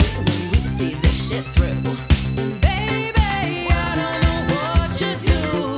When we see this shit through, baby, I don't know what you do.